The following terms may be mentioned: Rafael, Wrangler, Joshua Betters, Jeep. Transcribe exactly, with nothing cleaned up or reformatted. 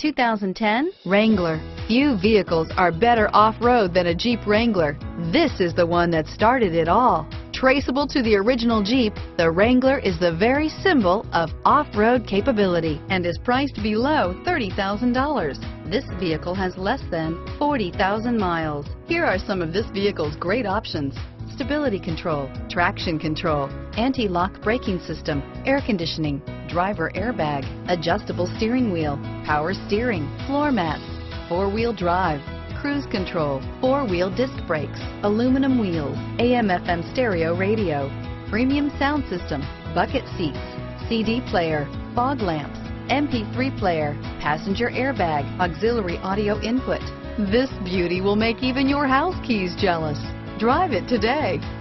two thousand ten Wrangler. Few vehicles are better off-road than a Jeep Wrangler. This is the one that started it all. Traceable to the original Jeep, the Wrangler is the very symbol of off-road capability and is priced below thirty thousand dollars. This vehicle has less than forty thousand miles. Here are some of this vehicle's great options: stability control, traction control, anti-lock braking system, air conditioning, driver airbag, adjustable steering wheel, power steering, floor mats, four-wheel drive, cruise control, four-wheel disc brakes, aluminum wheels, A M F M stereo radio, premium sound system, bucket seats, C D player, fog lamps, M P three player, passenger airbag, auxiliary audio input. This beauty will make even your house keys jealous. Drive it today.